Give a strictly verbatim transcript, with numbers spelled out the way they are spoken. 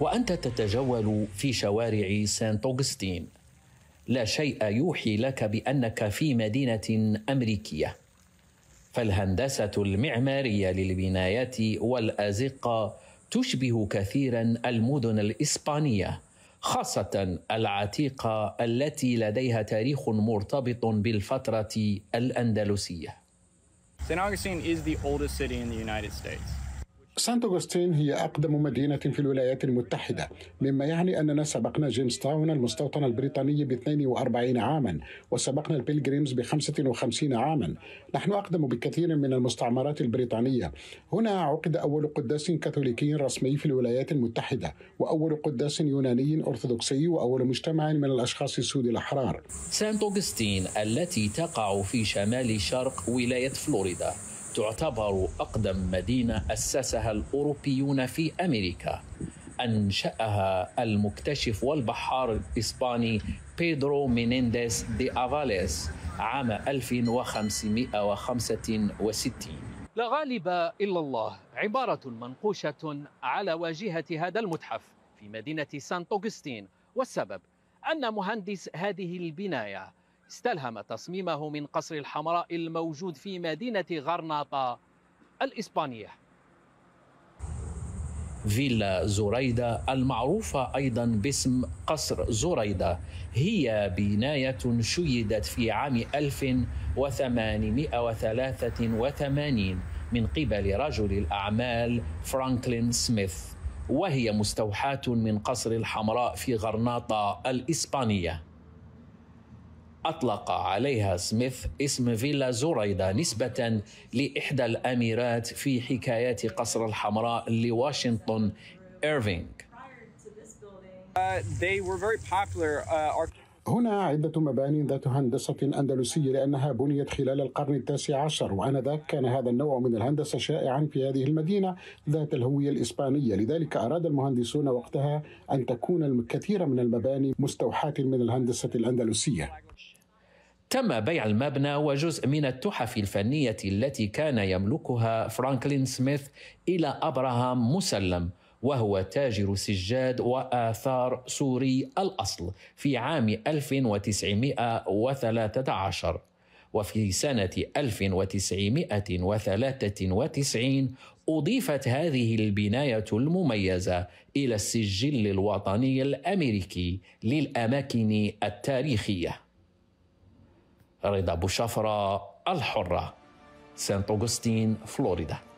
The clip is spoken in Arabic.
وأنت تتجول في شوارع سانت أوغستين، لا شيء يوحي لك بأنك في مدينة أمريكية. فالهندسة المعمارية للبنايات والأزقة تشبه كثيرا المدن الإسبانية، خاصة العتيقة التي لديها تاريخ مرتبط بالفترة الأندلسية. سانت أوغستين هي أقدم مدينة في الولايات المتحدة، مما يعني أننا سبقنا جيمستاون المستوطن البريطاني ب اثنين وأربعين عاما، وسبقنا البيلغريمز ب خمسة وخمسين عاما. نحن أقدم بكثير من المستعمرات البريطانية. هنا عقد أول قداس كاثوليكي رسمي في الولايات المتحدة، وأول قداس يوناني أرثوذكسي، وأول مجتمع من الأشخاص السود الأحرار. سانت أوغستين التي تقع في شمال شرق ولاية فلوريدا تعتبر أقدم مدينة أسسها الأوروبيون في أمريكا. أنشأها المكتشف والبحار الإسباني بيدرو مينينديز دي أفاليس عام ألف وخمسمائة وخمسة وستين. لا غالب إلا الله، عبارة منقوشة على واجهة هذا المتحف في مدينة سانت أوغستين، والسبب أن مهندس هذه البناية استلهم تصميمه من قصر الحمراء الموجود في مدينة غرناطة الإسبانية. فيلا زريدة المعروفة أيضا باسم قصر زريدة هي بناية شيدت في عام ألف وثمانمائة وثلاثة وثمانين من قبل رجل الأعمال فرانكلين سميث، وهي مستوحاة من قصر الحمراء في غرناطة الإسبانية. أطلق عليها سميث اسم فيلا زوريدا نسبة لإحدى الأميرات في حكايات قصر الحمراء لواشنطن إيرفينغ. هنا عدة مباني ذات هندسة أندلسية لأنها بنيت خلال القرن التاسع عشر، وآنذاك كان هذا النوع من الهندسة شائعا في هذه المدينة ذات الهوية الإسبانية، لذلك أراد المهندسون وقتها أن تكون الكثير من المباني مستوحاة من الهندسة الأندلسية. تم بيع المبنى وجزء من التحف الفنية التي كان يملكها فرانكلين سميث إلى أبراهام مسلم، وهو تاجر سجاد وآثار سوري الأصل، في عام ألف وتسعمائة وثلاثة عشر. وفي سنة ألف وتسعمائة وثلاثة وتسعين أضيفت هذه البناية المميزة إلى السجل الوطني الأمريكي للأماكن التاريخية. رضا بو الشفرة، الحرة، سانت أوغستين، فلوريدا.